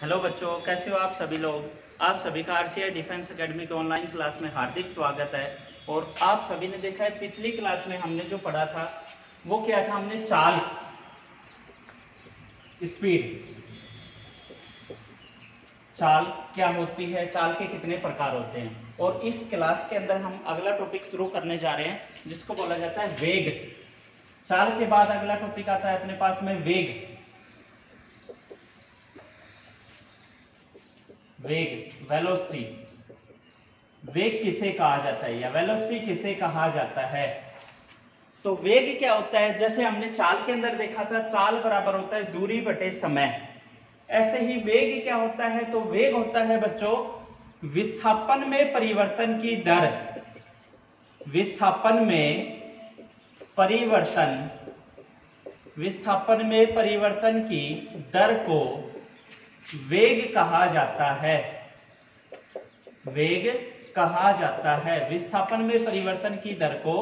Hello बच्चों, कैसे हो आप सभी लोग। आप सभी का R C I defence academy के ऑनलाइन क्लास में हार्दिक स्वागत है। और आप सभी ने देखा है पिछली क्लास में हमने जो पढ़ा था वो क्या था, हमने चाल, स्पीड, चाल क्या होती है, चाल के कितने प्रकार होते हैं। और इस क्लास के अंदर हम अगला टॉपिक शुरू करने जा रहे हैं जिसको बोला जाता है वेग। चाल के बाद अगला टॉपिक आता है अपने पास में वेग। वेग, वेलोसिटी, वेग किसे कहा जाता है या वेलोसिटी किसे कहा जाता है। तो वेग क्या होता है, जैसे हमने चाल के अंदर देखा था चाल बराबर होता है दूरी बटे समय, ऐसे ही वेग क्या होता है। तो वेग होता है बच्चों विस्थापन में परिवर्तन की दर, विस्थापन में परिवर्तन, विस्थापन में परिवर्तन की दर को वेग कहा जाता है, वेग कहा जाता है। विस्थापन में परिवर्तन की दर को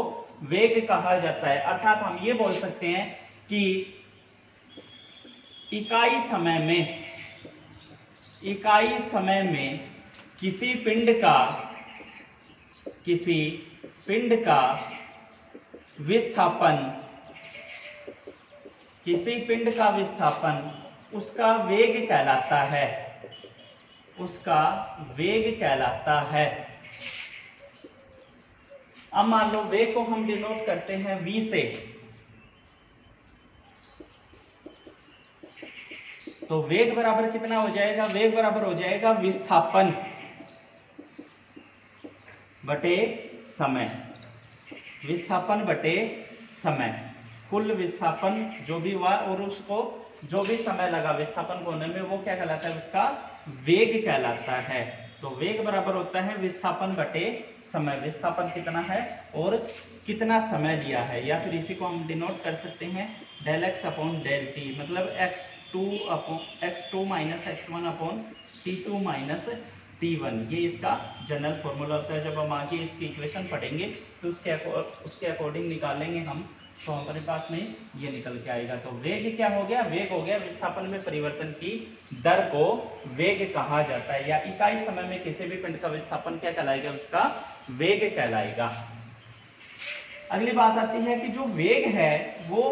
वेग कहा जाता है। अर्थात हम ये बोल सकते हैं कि इकाई समय में किसी पिंड का विस्थापन, किसी पिंड का विस्थापन उसका वेग कहलाता है, उसका वेग कहलाता है। अब मान लो वेग को हम डिनोट करते हैं v से, तो वेग बराबर कितना हो जाएगा, वेग बराबर हो जाएगा विस्थापन बटे समय, विस्थापन बटे समय, कुल विस्थापन जो भी हुआ और उसको जो भी समय लगा विस्थापन को होने में वो क्या कहलाता है, उसका वेग कहलाता है। तो वेग बराबर होता है विस्थापन बटे समय, विस्थापन कितना है और कितना समय लिया है। या फिर इसी को हम डिनोट कर सकते हैं del x upon del t, मतलब x two minus x one upon t two minus t one. ये इसका जनरल फॉर्मूला होता है। जब हम आगे इसकी इक्वेशन पढ़ेंगे तो उसके अकॉर्डिंग निकालेंगे हम, तो हमारे पास में ये निकल के आएगा। तो वेग क्या हो गया, वेग हो गया विस्थापन में परिवर्तन की दर को वेग कहा जाता है, या इकाई समय में किसी भी पिंड का विस्थापन क्या कहलाएगा, उसका वेग कहलाएगा। अगली बात आती है कि जो वेग है वो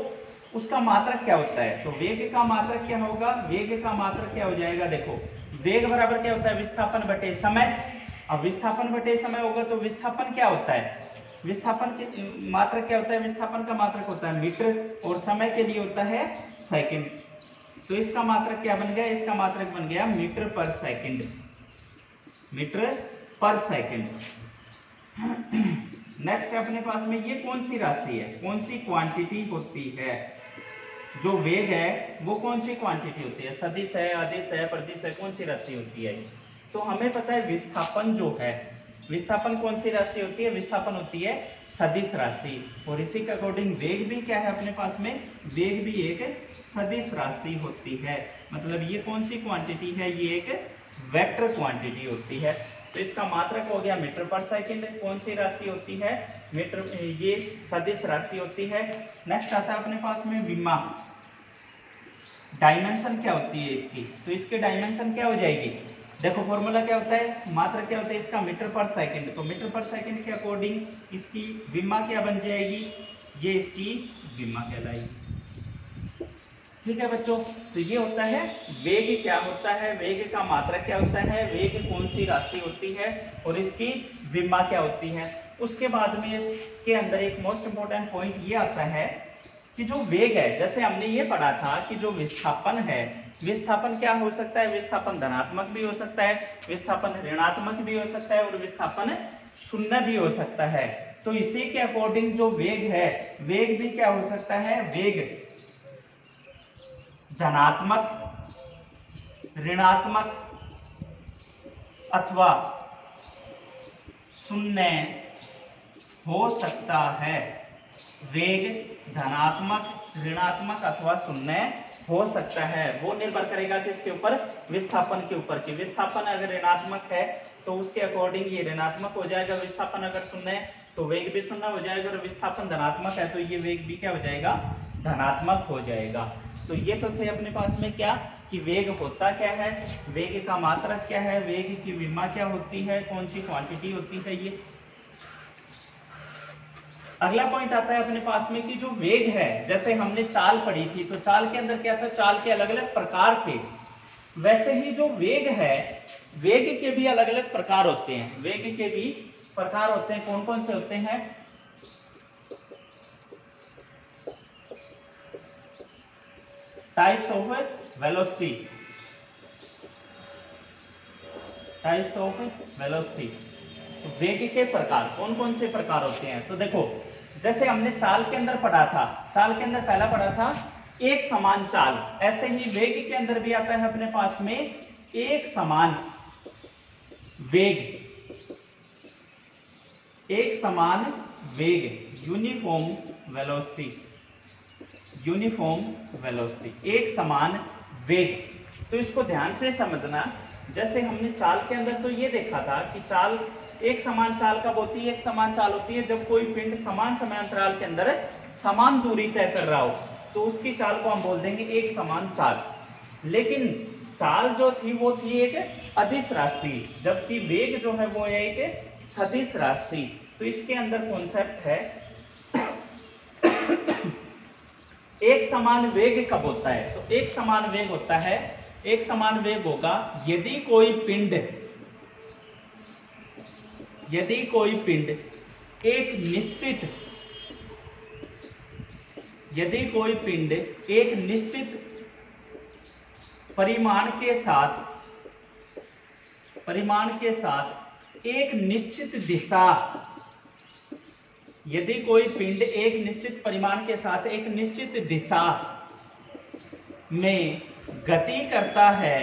उसका मात्रक क्या होता है। तो वेग का मात्रक क्या होगा, वेग का मात्रक क्या हो जाएगा, देखो वेग बराबर क्या होता है विस्थापन बटे समय। अब विस्थापन बटे समय होगा तो विस्थापन क्या होता है, विस्थापन के मात्रक क्या होता है, विस्थापन का मात्रक होता है मीटर और समय के लिए होता है सेकंड। तो इसका मात्रक क्या बन गया, इसका मात्रक बन गया metre per second, metre per second. Next अपने पास में ये कौन सी राशि है, कौन सी क्वांटिटी होती है, जो वेग है वो कौन सी क्वांटिटी होती है, सदिश है, अदिश है, प्रतिश है, कौन सी राशि होती है। तो हमें पता है विस्थापन जो है, विस्थापन कौन सी राशि होती है, विस्थापन होती है सदिश राशि। और इसी के अकॉर्डिंग वेग भी क्या है अपने पास में, वेग भी एक सदिश राशि होती है। मतलब ये कौन सी क्वांटिटी है, ये एक वेक्टर क्वांटिटी होती है। तो इसका मात्रक हो गया मीटर पर सेकंड, कौन सी राशि होती है, मीटर, ये सदिश राशि होती है। नेक्स्ट आता है अपने पास में विमा, डायमेंशन क्या होती है इसकी, तो इसकी डायमेंशन क्या हो जाएगी, देखो फॉर्मूला क्या होता है, मात्रक क्या होता है इसका मीटर पर सेकंड। तो मीटर पर सेकंड के अकॉर्डिंग इसकी विमा क्या बन जाएगी, ये इसकी विमा कहलाएगी। ठीक है बच्चों, तो ये होता है वेग क्या होता है, वेग का मात्रक क्या होता है, वेग कौन सी राशि होती है और इसकी विमा क्या होती है। उसके बाद में इसके अंदर एक मोस्ट इंपोर्टेंट पॉइंट ये आता है कि जो वेग है, जैसे हमने ये पढ़ा था कि जो विस्थापन है, विस्थापन क्या हो सकता है, विस्थापन धनात्मक भी हो सकता है, विस्थापन ऋणात्मक भी हो सकता है और विस्थापन शून्य भी हो सकता है। तो इसी के अकॉर्डिंग जो वेग है, वेग भी क्या हो सकता है, वेग धनात्मक, ऋणात्मक अथवा शून्य हो सकता है, वेग धनात्मक, ऋणात्मक अथवा शून्य हो सकता है। वो निर्भर करेगा किसके ऊपर, विस्थापन के ऊपर, कि विस्थापन अगर ऋणात्मक है तो उसके अकॉर्डिंग ये ऋणात्मक हो जाएगा, विस्थापन अगर शून्य है तो वेग भी शून्य हो जाएगा, और विस्थापन धनात्मक है तो ये वेग भी क्या हो जाएगा, धनात्मक हो जाएगा। तो ये तो थे अपने पास में क्या कि वेग होता क्या है, वेग का मात्रक क्या है, वेग की विमा क्या होती है, कौन सी क्वांटिटी होती है ये। अगला पॉइंट आता है अपने पास में कि जो वेग है, जैसे हमने चाल पढ़ी थी तो चाल के अंदर क्या था, चाल के अलग अलग प्रकार थे, वैसे ही जो वेग है वेग के भी अलग अलग प्रकार होते हैं। वेग के भी प्रकार होते हैं, कौन कौन से होते हैं, types of velocity, types of velocity. तो वेग के प्रकार कौन कौन से प्रकार होते हैं, तो देखो जैसे हमने चाल के अंदर पढ़ा था, चाल के अंदर पहला पढ़ा था एक समान चाल, ऐसे ही वेग के अंदर भी आता है अपने पास में एक समान वेग, एक समान वेग, यूनिफॉर्म वेलोसिटी, यूनिफॉर्म वेलोसिटी, एक समान वेग। तो इसको ध्यान से समझना, जैसे हमने चाल के अंदर तो ये देखा था कि चाल एक समान चाल कब होती है, एक समान चाल होती है जब कोई पिंड समान समय अंतराल के अंदर समान दूरी तय कर रहा हो तो उसकी चाल को हम बोल देंगे एक समान चाल। लेकिन चाल जो थी वो थी एक अदिश राशि, जबकि वेग जो है वो है एक सदिश राशि। तो इसके अंदर कॉन्सेप्ट है एक समान वेग कब होता है, तो एक समान वेग होता है, एक समान वेग होगा यदि कोई पिंड, यदि कोई पिंड एक निश्चित, यदि कोई पिंड एक निश्चित परिमाण के साथ, परिमाण के साथ एक निश्चित दिशा, यदि कोई पिंड एक निश्चित परिमाण के साथ एक निश्चित दिशा में गति करता है,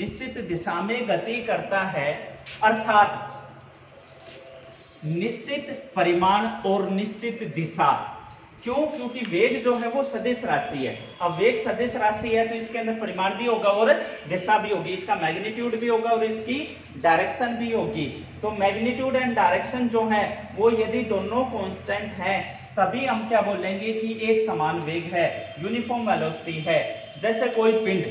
निश्चित दिशा में गति करता है, अर्थात निश्चित परिमाण और निश्चित दिशा। क्यों, क्योंकि वेग जो है वो सदिश राशि है। अब वेग सदिश राशि है तो इसके अंदर परिमाण भी होगा और दिशा भी होगी, इसका मैग्नीट्यूड भी होगा और इसकी डायरेक्शन भी होगी। तो मैग्नीट्यूड एंड डायरेक्शन जो है वो यदि दोनों कांस्टेंट हैं तभी हम क्या बोलेंगे कि एक समान वेग है, यूनिफॉर्म वेलोसिटी है। जैसे कोई पिंड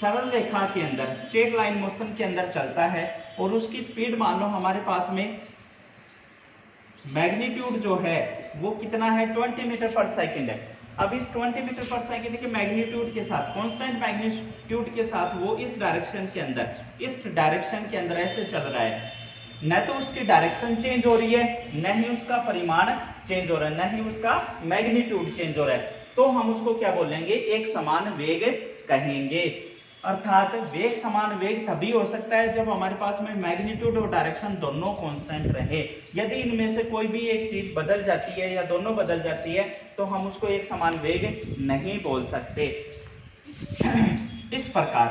सरल रेखा के अंदर स्ट्रेट लाइन मोशन के अंदर चलता है और उसकी स्पीड मान लो हमारे पास में मैग्नीट्यूड जो है वो कितना है 20 मीटर पर सेकंड है। अब इस 20 मीटर पर सेकंड के मैग्नीट्यूड के साथ, कांस्टेंट मैग्नीट्यूड के साथ वो इस डायरेक्शन के अंदर, इस डायरेक्शन के अंदर ऐसे चल रहा है, न तो उसकी डायरेक्शन चेंज हो रही है, न ही उसका परिमाण चेंज हो रहा है, न ही उसका मैग्नीट्यूड चेंज हो रहा है, तो हम उसको क्या बोलेंगे, एक समान वेग कहेंगे। अर्थात वेग समान वेग तभी हो सकता है जब हमारे पास में मैग्नीट्यूड और डायरेक्शन दोनों कांस्टेंट रहे। यदि इनमें से कोई भी एक चीज बदल जाती है या दोनों बदल जाती है तो हम उसको एक समान वेग नहीं बोल सकते। इस प्रकार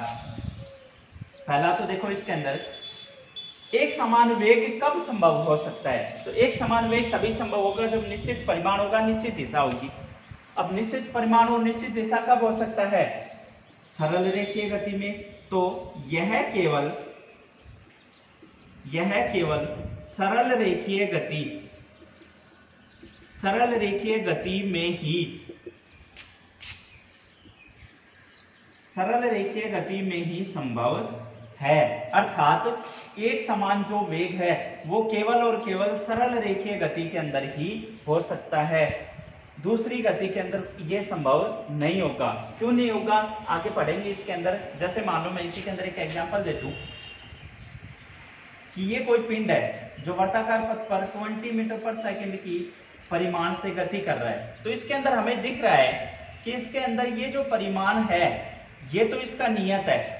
पहला तो देखो इसके अंदर एक समान वेग कब संभव हो सकता है, तो एक समान वेग तभी संभव होगा जब निश्चित परिमाण होगा, निश्चित दिशा होगी। अब निश्चित परिमाण और निश्चित दिशा कब हो सकता है, सरल रेखीय गति में। तो यह केवल सरल रेखीय गति, सरल रेखीय गति में ही, सरल रेखीय गति में ही संभव है। अर्थात एक समान जो वेग है वो केवल और केवल सरल रेखीय गति के अंदर ही हो सकता है, दूसरी गति के अंदर ये संभव नहीं होगा। क्यों नहीं होगा, आगे पढ़ेंगे इसके अंदर। जैसे मान लो मैं इसी के अंदर एक एग्जांपल दे दूं कि ये कोई पिंड है जो वर्ताकार पथ पर 20 मीटर पर सेकंड की परिमाण से गति कर रहा है, तो इसके अंदर हमें दिख रहा है कि इसके अंदर ये जो परिमाण है ये तो इसका नियत है,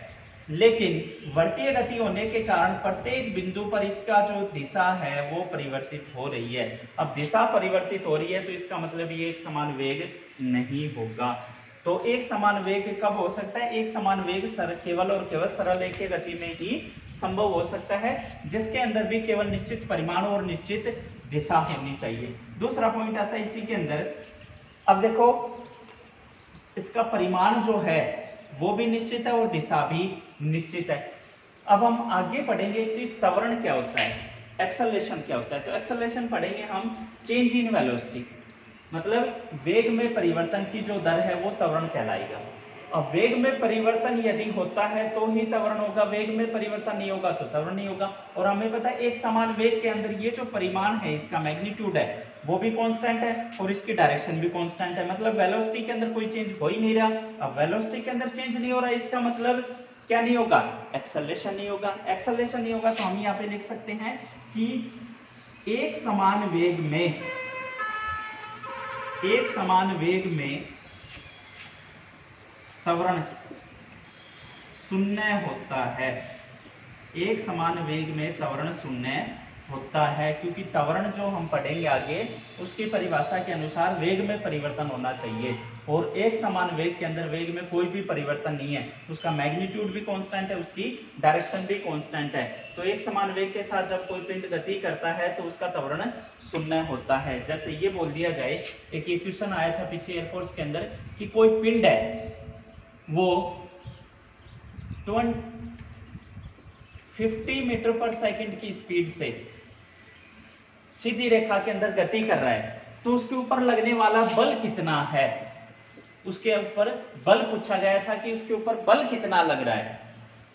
लेकिन वर्तीय गति होने के कारण प्रत्येक बिंदु पर इसका जो दिशा है वो परिवर्तित हो रही है। अब दिशा परिवर्तित हो रही है तो इसका मतलब ये एक समान वेग नहीं होगा। तो एक समान वेग कब हो सकता है, एक समान वेग केवल और केवल सरल रेखीय गति में ही संभव हो सकता है, जिसके अंदर भी केवल निश्चित परिमाण और निश्चित दिशा होनी चाहिए। दूसरा पॉइंट आता है इसी के अंदर, अब देखो इसका परिमाण जो है वो भी निश्चित है और दिशा भी निश्चित है। अब हम आगे पढ़ेंगे एक चीज, त्वरण क्या होता है, एक्सेलेरेशन क्या होता है। तो एक्सेलेरेशन पढ़ेंगे हम चेंज इन वेलोसिटी। मतलब वेग में परिवर्तन की जो दर है वो त्वरण कहलाएगा। अब वेग में परिवर्तन यदि होता है तो ही त्वरण होगा, वेग में परिवर्तन नहीं होगा तो त्वरण नहीं होगा। और हमें पता है एक समान वेग के अंदर ये जो परिमाण है, इसका मैग्नीट्यूड है वो भी कांस्टेंट है और इसकी डायरेक्शन भी कांस्टेंट है। मतलब वेलोसिटी के अंदर कोई चेंज हो ही नहीं रहा। अब वेलोसिटी के अंदर चेंज नहीं हो रहा, इसका मतलब क्या नहीं होगा? एक्सेलेरेशन नहीं होगा। एक्सेलेरेशन नहीं होगा तो हम यहाँ पे लिख सकते हैं कि एक समान वेग में त्वरण शून्य होता है। एक समान वेग में त्वरण शून्य होता है, क्योंकि त्वरण जो हम पढ़ेंगे आगे उसकी परिभाषा के अनुसार वेग में परिवर्तन होना चाहिए। और एक समान वेग के अंदर वेग में कोई भी परिवर्तन नहीं है, उसका मैग्नीट्यूड भी कांस्टेंट है, उसकी डायरेक्शन भी कांस्टेंट है। तो एक समान वेग के साथ जब कोई पिंड गति करता है तो उसका त्वरण शून्य होता है। जैसे ये बोल दिया जाए, एक ये क्वेश्चन आया था पीछे एयरफोर्स के अंदर कि कोई पिंड है वो 50 मीटर पर सेकंड की स्पीड से सीधी रेखा के अंदर गति कर रहा है, तो उसके ऊपर लगने वाला बल कितना है? उसके ऊपर बल पूछा गया था कि उसके ऊपर बल कितना लग रहा है।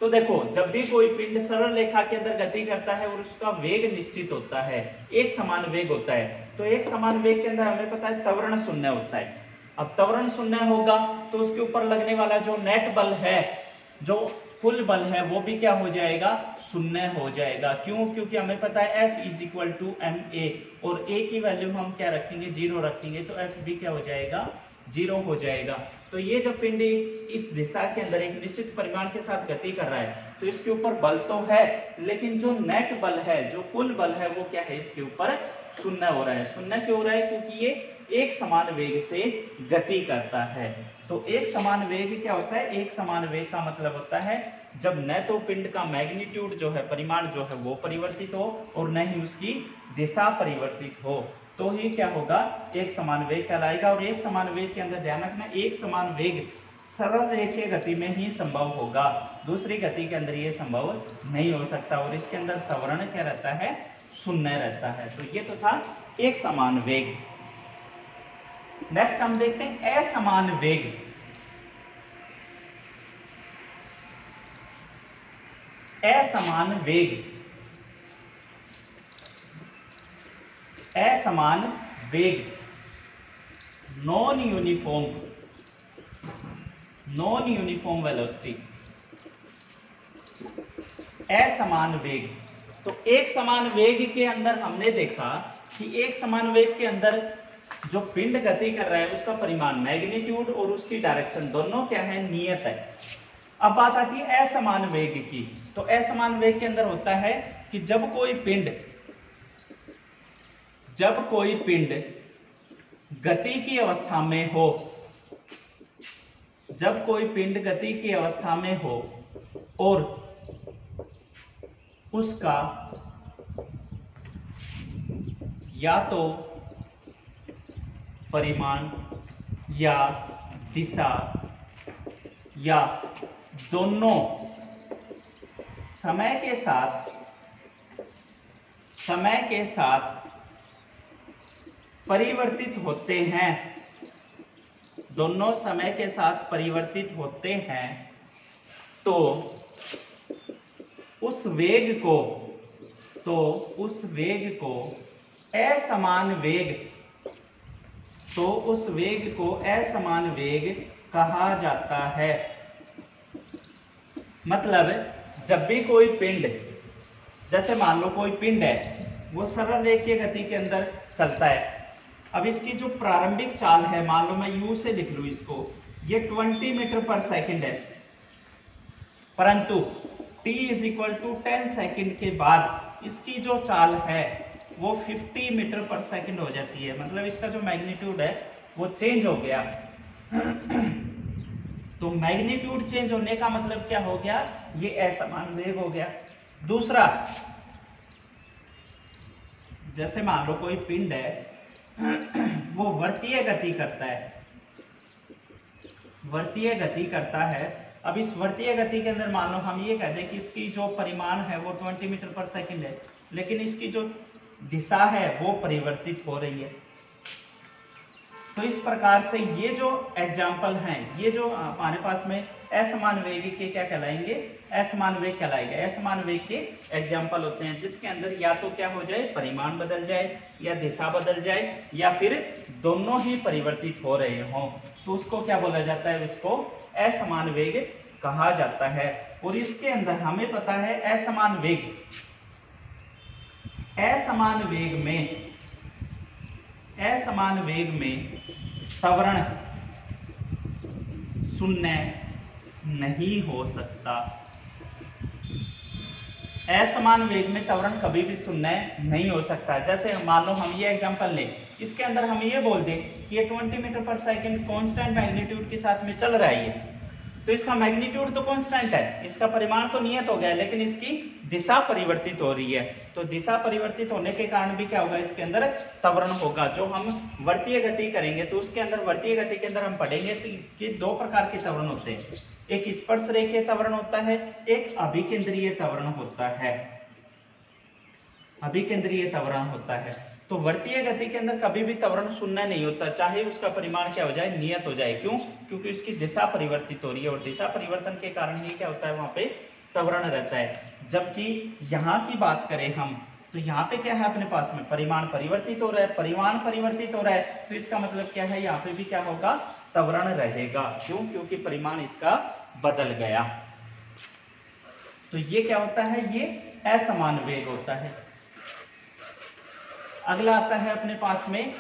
तो देखो, जब भी कोई पिंड सरल रेखा के अंदर गति करता है और उसका वेग निश्चित होता है, एक समान वेग होता है, तो एक समान वेग के अंदर हमें पता है त्वरण शून्य होता है। अब त्वरण शून्य होगा तो उसके ऊपर लगने वाला जो नेट बल है, जो कुल बल है, वो भी क्या हो जाएगा? शून्य हो जाएगा। क्यों? क्योंकि हमें पता है F = ma और a की वैल्यू हम क्या रखेंगे? जीरो रखेंगे, तो F भी क्या हो जाएगा? जीरो हो जाएगा। तो ये जो पिंड इस दिशा के अंदर एक निश्चित परिमाण के साथ गति कर रहा है तो इसके ऊपर बल तो है, लेकिन जो नेट बल है, जो कुल बल है, वो क्या है? इसके ऊपर शून्य हो रहा है। शून्य क्यों हो रहा है? क्योंकि ये एक समान वेग से गति करता है। तो एक समान वेग क्या होता है? एक समान वेग का मतलब होता है जब न तो पिंड का मैग्नीट्यूड जो है, परिमाण जो है, वो परिवर्तित हो और न ही उसकी दिशा परिवर्तित हो, तो ही क्या होगा? एक समान वेग कहलाएगा। और एक समान वेग के अंदर ध्यान रखना, एक समान वेग सरल रेखीय गति में ही संभव होगा, दूसरी गति के अंदर ये संभव नहीं हो सकता। और इसके अंदर त्वरण क्या रहता है? शून्य रहता है। तो ये तो था एक समान वेग। नेक्स्ट हम देखते हैं असमान वेग। असमान वेग नॉन यूनिफॉर्म वेलोसिटी। असमान वेग, तो एक समान वेग के अंदर हमने देखा कि एक समान वेग के अंदर जो पिंड गति कर रहा है उसका परिमाण, मैग्नीट्यूड और उसकी डायरेक्शन दोनों क्या है? नियत है। अब बात आती है असमान वेग की। तो असमान वेग के अंदर होता है कि जब कोई पिंड गति की अवस्था में हो, और उसका या तो परिमाण या दिशा या दोनों समय के साथ परिवर्तित होते हैं, तो उस वेग को असमान वेग कहा जाता है। मतलब जब भी कोई पिंड, जैसे मान लो कोई पिंड है वो सरल रेखीय गति के अंदर चलता है। अब इसकी जो प्रारंभिक चाल है, मान लो मैं U से लिख लूँ इसको, ये 20 मीटर पर सेकंड है, परंतु t = 10 सेकंड के बाद इसकी जो चाल है वो 50 मीटर पर सेकंड हो जाती है। मतलब इसका जो मैग्नीट्यूड है वो चेंज हो गया। तो मैग्नीट्यूड चेंज होने का मतलब क्या हो गया? ये असमान वेग हो गया। दूसरा, जैसे मान लो कोई पिंड है वो वर्तीय गति करता है। अब इस वर्तीय गति के अंदर मान लो हम ये कहते हैं कि इसकी जो परिमाण है वो 20 मीटर पर सेकंड है, लेकिन इसकी जो दिशा है वो परिवर्तित हो रही है। तो इस प्रकार से ये जो एग्जाम्पल हैं, ये जो हमारे पास में असमान वेग के क्या कहलाएंगे, असमान वेग कहलाएगा। असमान वेग के एग्जाम्पल होते हैं जिसके अंदर या तो क्या हो जाए, परिमाण बदल जाए या दिशा बदल जाए या फिर दोनों ही परिवर्तित हो रहे हों, तो उसको क्या बोला जाता है, उसको असमान वेग कहा जाता है। और इसके अंदर हमें पता है असमान वेग में त्वरण शून्य नहीं हो सकता। असमान वेग में त्वरण कभी भी शून्य नहीं हो सकता। जैसे मान लो हम ये एग्जांपल लें, इसके अंदर हम ये बोल दें कि ये 20 metre per second constant magnitude के साथ में चल रहा है, तो इसका मैग्नीट्यूड तो कांस्टेंट है, इसका परिमाण तो नियत हो गया, लेकिन इसकी दिशा परिवर्तित हो रही है। तो दिशा परिवर्तित होने के कारण भी क्या होगा, इसके अंदर त्वरण होगा। जो हम वर्तीय गति करेंगे तो उसके अंदर, वर्तीय गति के अंदर हम पढ़ेंगे कि दो प्रकार के त्वरण होते हैं, एक स्पर्श रेखीय त्वरण होता है, एक अभिकेंद्रीय त्वरण होता है। अभिकेंद्रीय त्वरण होता है तो वर्तीय गति के अंदर कभी भी त्वरण शून्य नहीं होता, चाहे उसका परिमाण क्या हो जाए, नियत हो जाए। क्यों? क्योंकि उसकी दिशा परिवर्तित हो रही है और दिशा परिवर्तन के कारण ही क्या होता है, वहां पे त्वरण रहता है। जबकि यहाँ की बात करें हम, तो यहाँ पे क्या है अपने पास में, परिमाण परिवर्तित हो रहा है, परिमाण परिवर्तित हो रहा है, तो इसका मतलब क्या है, यहाँ पे भी क्या होगा, त्वरण रहेगा। क्यों? क्योंकि परिमाण इसका बदल गया। तो ये क्या होता है, ये असमान वेग होता है। अगला आता है अपने पास में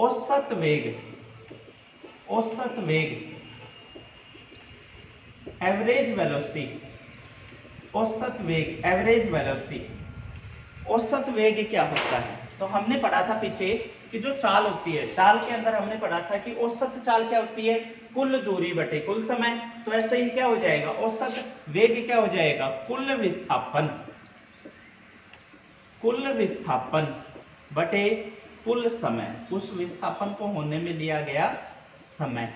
औसत वेग। औसत वेग एवरेज वेलोसिटी। औसत वेग एवरेज वेलोसिटी। औसत वेग क्या होता है, तो हमने पढ़ा था पीछे कि जो चाल होती है, चाल के अंदर हमने पढ़ा था कि औसत चाल क्या होती है, कुल दूरी बटे कुल समय। तो ऐसे ही क्या हो जाएगा, औसत वेग क्या हो जाएगा, कुल विस्थापन, कुल विस्थापन बटे कुल समय। उस विस्थापन को होने में लिया गया समय।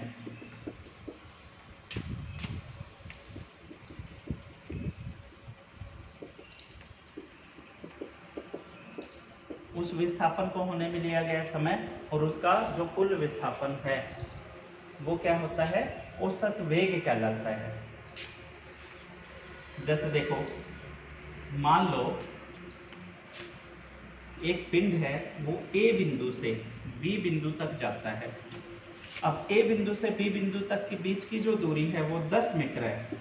उस विस्थापन को होने में लिया गया समय और उसका जो कुल विस्थापन है वो क्या होता है, औसत वेग कहलाता है। जैसे देखो, मान लो एक पिंड है, वो A बिंदु से B बिंदु तक जाता है। अब A बिंदु से B बिंदु तक के बीच की जो दूरी है वो 10 मीटर है।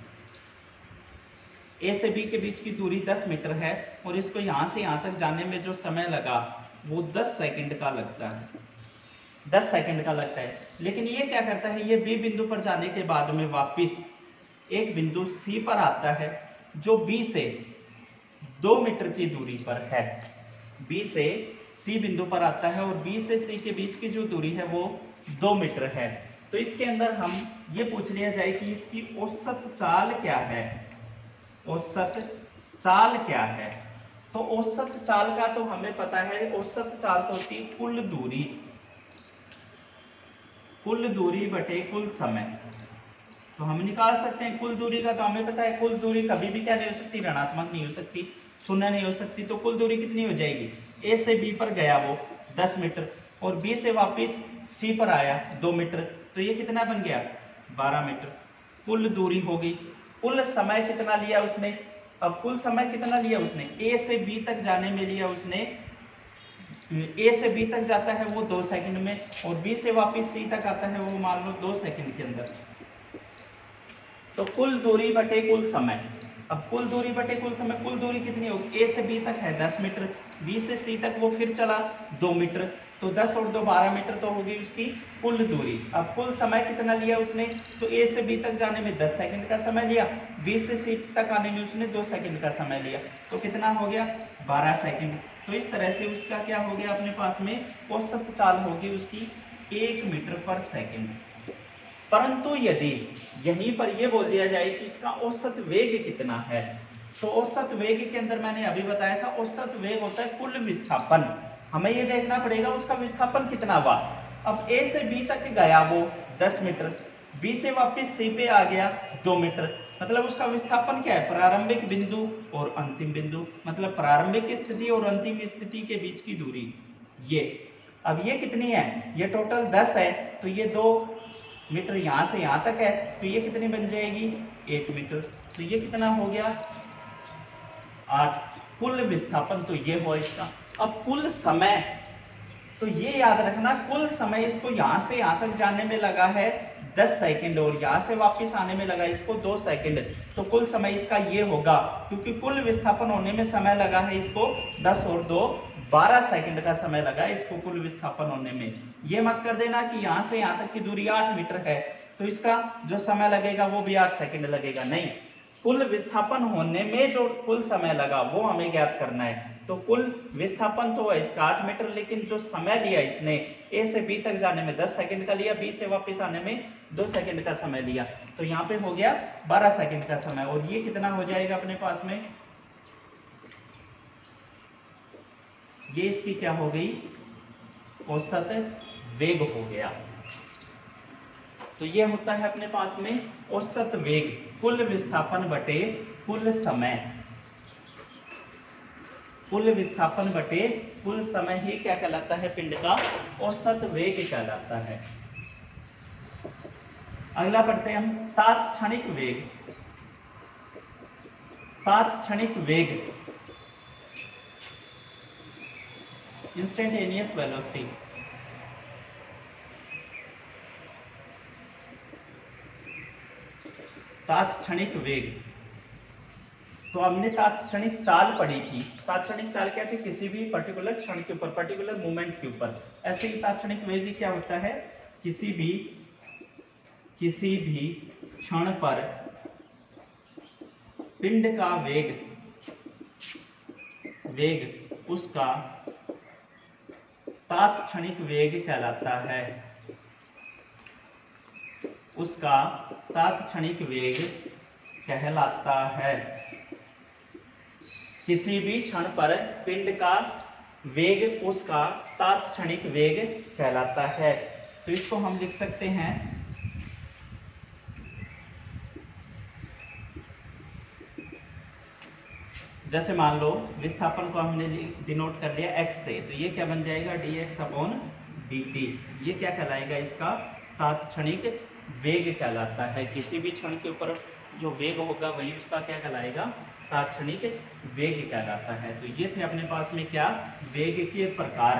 A से B के बीच की दूरी 10 मीटर है और इसको यहाँ से यहाँ तक जाने में जो समय लगा वो 10 सेकंड का लगता है, 10 सेकंड का लगता है। लेकिन ये क्या करता है, ये B बिंदु पर जाने के बाद में वापस एक बिंदु C पर आता है जो B से 2 मीटर की दूरी पर है। B से C बिंदु पर आता है और B से C के बीच की जो दूरी है वो 2 मीटर है। तो इसके अंदर हम ये पूछ लिया जाए कि इसकी औसत चाल क्या है, औसत चाल क्या है। तो औसत चाल का तो हमें पता है, औसत चाल तो होती है कुल दूरी, कुल दूरी बटे कुल समय। तो हम निकाल सकते हैं कुल दूरी का, तो हमें पता है कुल दूरी कभी भी क्या नहीं हो सकती, ऋणात्मक नहीं हो सकती, शून्य नहीं हो सकती। तो कुल दूरी कितनी हो जाएगी, A से B पर गया वो 10 मीटर और B से वापस C पर आया 2 मीटर, तो ये कितना बन गया, 12 मीटर कुल दूरी होगी। कुल समय कितना लिया उसने, अब कुल समय कितना लिया उसने, A से B तक जाने में लिया उसने, A से B तक जाता है वो 2 सेकंड में और B से वापस C तक आता है वो मान लो 2 सेकंड के अंदर। तो कुल दूरी बटे कुल समय। अब कुल दूरी बटे कुल समय, कुल दूरी कितनी होगी, A से B तक है 10 मीटर, B से C तक वो फिर चला 2 मीटर, तो 10 और 2 12 मीटर तो होगी उसकी कुल दूरी। अब कुल समय कितना लिया उसने, तो A से B तक जाने में 10 सेकंड का समय लिया, B से C तक आने में उसने 2 सेकंड का समय लिया, तो कितना हो गया 12 सेकंड। तो इस तरह से उसका क्या हो गया अपने पास में, औसत चाल होगी उसकी 1 मीटर पर सेकेंड। परंतु यदि यहीं पर यह बोल दिया जाए कि इसका औसत वेग कितना है, तो औसत वेग के अंदर मैंने अभी बताया था औसत वेग होता है कुल विस्थापन। हमें यह देखना पड़ेगा उसका विस्थापन कितना हुआ। अब A से B तक गया वो 10 मीटर, B से वापस C पे आ गया 2 मीटर, मतलब उसका विस्थापन क्या है, प्रारंभिक बिंदु और अंतिम बिंदु, मतलब प्रारंभिक स्थिति और अंतिम स्थिति के बीच की दूरी ये। अब ये कितनी है, ये टोटल 10 है, तो ये 2 मीटर यहाँ से यहाँ तक है, तो ये कितनी बन जाएगी 8 मीटर। तो ये कितना हो गया 8। कुल विस्थापन तो ये हो इसका। अब कुल समय, तो ये याद रखना कुल समय इसको यहाँ से यहाँ तक जाने में लगा है 10 सेकंड और यहाँ से वापस आने में लगा इसको 2 सेकंड, तो कुल समय इसका ये होगा, क्योंकि कुल विस्थापन होने में समय लगा है इसको 10 और 2 12 सेकंड का समय लगा है इसको कुल विस्थापन होने में। ये मत कर देना कि यहाँ से यहाँ तक की दूरी 8 मीटर है तो इसका जो समय लगेगा वो भी 8 सेकंड लगेगा, नहीं, कुल विस्थापन होने में जो कुल समय लगा वो हमें ज्ञात करना है। तो कुल विस्थापन तो है इसका 8 मीटर, लेकिन जो समय लिया इसने ए से बी तक जाने में 10 सेकंड का लिया, बी से वापस आने में 2 सेकंड का समय लिया, तो यहाँ पे हो गया 12 सेकंड का समय। और ये कितना हो जाएगा अपने पास में, ये इसकी क्या हो गई औसत वेग हो गया। तो ये होता है अपने पास में औसत वेग, कुल विस्थापन बटे कुल समय। कुल विस्थापन बटे कुल समय ही क्या कहलाता है पिंड का औसत वेग कहलाता है। अगला पढ़ते हैं हम तात्क्षणिक वेग। तात्क्षणिक वेग इंस्टेंटेनियस वेलोसिटी। तात्क्षणिक वेग, तो हमने तात्क्षणिक चाल पढ़ी थी। तात्क्षणिक चाल क्या थी, किसी भी पर्टिकुलर क्षण के ऊपर, पर्टिकुलर मोमेंट के ऊपर। ऐसे ही तात्क्षणिक वेग भी क्या होता है, किसी भी क्षण पर पिंड का वेग उसका तात्क्षणिक वेग कहलाता है। उसका तात्क्षणिक वेग कहलाता है। किसी भी क्षण पर पिंड का वेग उसका तात्क्षणिक वेग कहलाता है। तो इसको हम लिख सकते हैं जैसे मान लो विस्थापन को हमने डिनोट कर लिया x से, तो ये क्या बन जाएगा dx/dt। ये क्या कहलाएगा इसका तात्क्षणिक वेग कहलाता है। किसी भी क्षण के ऊपर जो वेग होगा वही उसका क्या कहलाएगा तात्क्षणिक वेग कहलाता है। तो ये थे अपने पास में क्या वेग के प्रकार।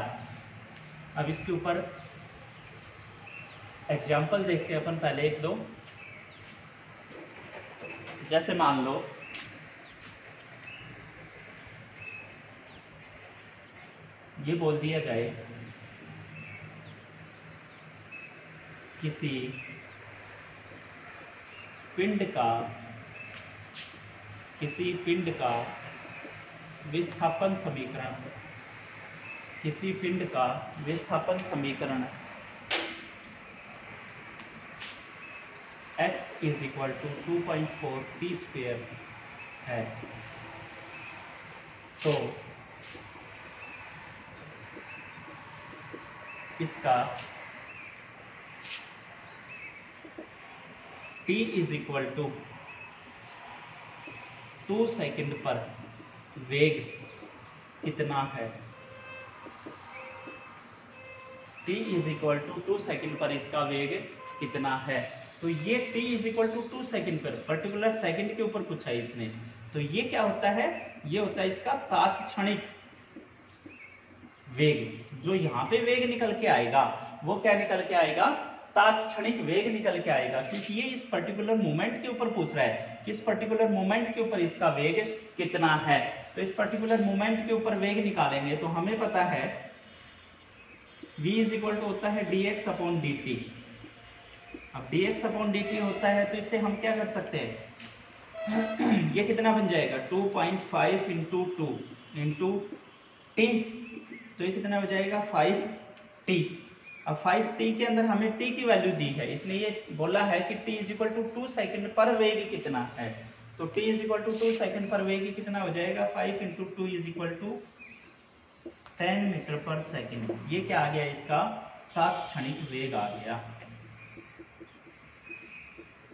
अब इसके ऊपर एग्जाम्पल देखते हैं अपन, पहले एक दो। जैसे मान लो ये बोल दिया जाए किसी पिंड का विस्थापन समीकरण x is equal to 2.4t² है, तो इसका t is equal to 2 second पर वेग कितना है। t is equal to 2 second पर इसका वेग कितना है। तो ये t is equal to 2 second पर पर्टिकुलर सेकेंड के ऊपर पूछा इसने, तो ये क्या होता है, ये होता है इसका तात्क्षणिक वेग। जो यहाँ पे वेग निकल के आएगा वो क्या निकल के आएगा, तात्क्षणिक वेग निकल के आएगा, क्योंकि ये इस पर्टिकुलर मोमेंट के ऊपर पूछ रहा है कि इस पर्टिकुलर मोमेंट के ऊपर इसका वेग कितना है। तो इस पर्टिकुलर मोमेंट के ऊपर वेग निकालेंगे, तो हमें पता है v इज इक्वल टू होता है dx/dt। अब dx/dt होता है तो इससे हम क्या कर सकते हैं, ये कितना बन जाएगा 2.5 × 2 × t, तो ये कितना हो जाएगा 5t। अब 5t के अंदर हमें t की वैल्यू दी है, इसने ये बोला है कि t is equal to 2 second पर वेग कितना है, तो t is equal to 2 second पर वेग कितना हो जाएगा 5 × 2 is equal to 10 metre per second. ये क्या आ गया इसका तात्क्षणिक वेग आ गया,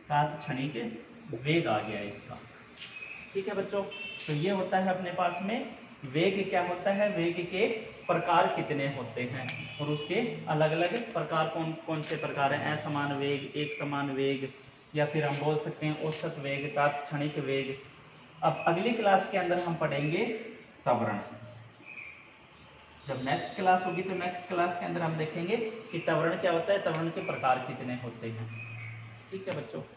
तात्क्षणिक वेग आ गया इसका। ठीक है बच्चों, तो ये होता है अपने पास में वेग क्या होता है, वेग के प्रकार कितने होते हैं और उसके अलग अलग प्रकार कौन कौन से प्रकार हैं। असमान वेग, एक समान वेग, या फिर हम बोल सकते हैं औसत वेग, तात्क्षणिक वेग। अब अगली क्लास के अंदर हम पढ़ेंगे त्वरण। जब नेक्स्ट क्लास होगी तो नेक्स्ट क्लास के अंदर हम देखेंगे कि त्वरण क्या होता है, त्वरण के प्रकार कितने होते हैं। ठीक है बच्चों।